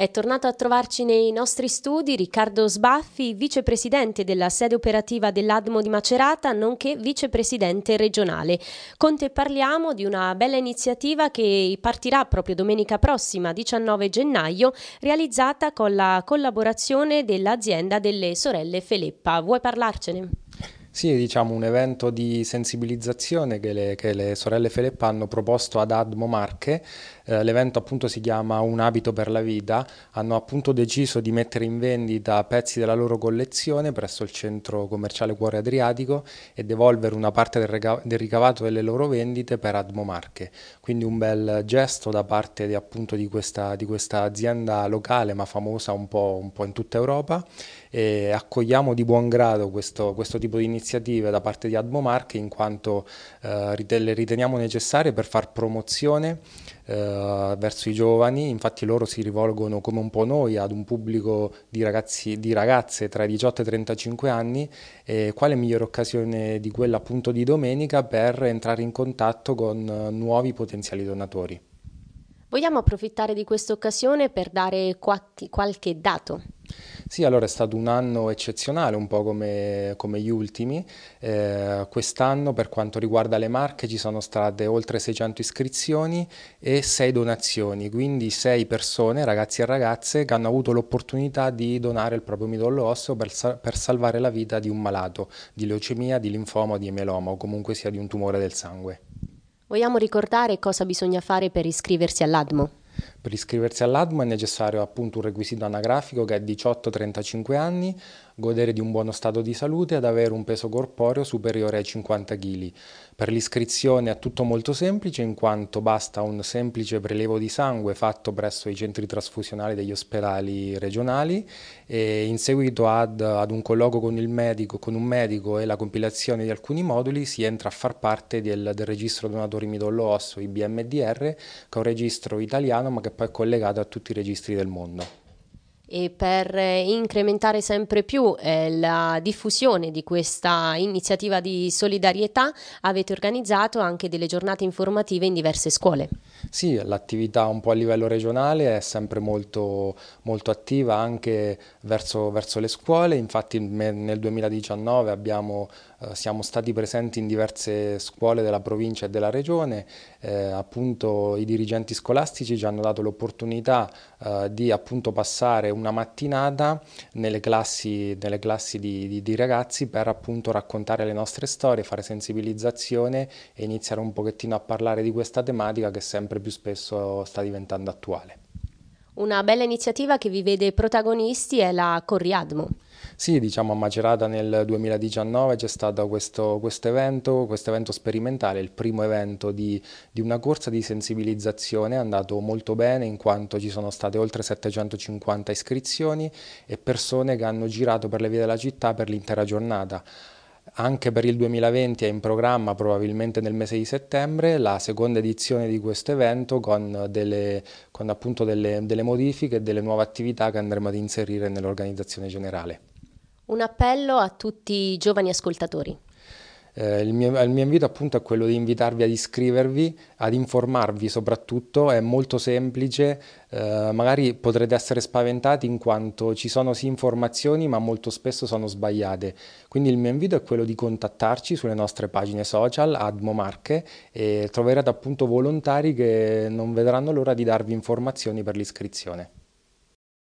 È tornato a trovarci nei nostri studi Riccardo Sbaffi, vicepresidente della sede operativa dell'Admo di Macerata, nonché vicepresidente regionale. Con te parliamo di una bella iniziativa che partirà proprio domenica prossima, 19 gennaio, realizzata con la collaborazione dell'azienda delle sorelle Feleppa. Vuoi parlarcene? Sì, diciamo un evento di sensibilizzazione che le sorelle Feleppa hanno proposto ad Admo Marche. L'evento appunto si chiama Un abito per la vita. Hanno appunto deciso di mettere in vendita pezzi della loro collezione presso il centro commerciale Cuore Adriatico e devolvere una parte del ricavato delle loro vendite per Admo Marche. Quindi un bel gesto da parte di questa azienda locale ma famosa un po' in tutta Europa, e accogliamo di buon grado questo tipo di iniziative da parte di Admo Marche, in quanto le riteniamo necessarie per far promozione verso i giovani. Infatti loro si rivolgono come un po' noi ad un pubblico di ragazzi, di ragazze tra i 18 e i 35 anni, e quale migliore occasione di quella appunto di domenica per entrare in contatto con nuovi potenziali donatori. Vogliamo approfittare di questa occasione per dare qualche dato? Sì, allora è stato un anno eccezionale, un po' come gli ultimi. Quest'anno per quanto riguarda le Marche ci sono state oltre 600 iscrizioni e 6 donazioni, quindi 6 persone, ragazzi e ragazze, che hanno avuto l'opportunità di donare il proprio midollo osseo per salvare la vita di un malato di leucemia, di linfoma, di mieloma o comunque sia di un tumore del sangue. Vogliamo ricordare cosa bisogna fare per iscriversi all'Admo? Per iscriversi all'Admo è necessario appunto un requisito anagrafico che è 18-35 anni, godere di un buono stato di salute ed avere un peso corporeo superiore ai 50 kg. Per l'iscrizione è tutto molto semplice, in quanto basta un semplice prelevo di sangue fatto presso i centri trasfusionali degli ospedali regionali, e in seguito ad un colloquio con un medico e la compilazione di alcuni moduli si entra a far parte del registro donatori midollo osseo IBMDR, che è un registro italiano ma che poi è collegato a tutti i registri del mondo. E per incrementare sempre più la diffusione di questa iniziativa di solidarietà avete organizzato anche delle giornate informative in diverse scuole. Sì, l'attività un po' a livello regionale è sempre molto attiva anche verso le scuole. Infatti nel 2019 siamo stati presenti in diverse scuole della provincia e della regione. Appunto i dirigenti scolastici ci hanno dato l'opportunità di appunto passare una mattinata nelle classi di ragazzi per appunto raccontare le nostre storie, fare sensibilizzazione e iniziare un pochettino a parlare di questa tematica che sempre più spesso sta diventando attuale. Una bella iniziativa che vi vede protagonisti è la Corriadmo. Sì, diciamo a Macerata nel 2019 c'è stato questo evento sperimentale, il primo evento di una corsa di sensibilizzazione. È andato molto bene, in quanto ci sono state oltre 750 iscrizioni e persone che hanno girato per le vie della città per l'intera giornata. Anche per il 2020 è in programma, probabilmente nel mese di settembre, la seconda edizione di questo evento con appunto delle modifiche e delle nuove attività che andremo ad inserire nell'organizzazione generale. Un appello a tutti i giovani ascoltatori. Il mio invito appunto è quello di invitarvi ad iscrivervi, ad informarvi soprattutto. È molto semplice, magari potrete essere spaventati in quanto ci sono sì informazioni ma molto spesso sono sbagliate, quindi il mio invito è quello di contattarci sulle nostre pagine social Admo Marche e troverete appunto volontari che non vedranno l'ora di darvi informazioni per l'iscrizione.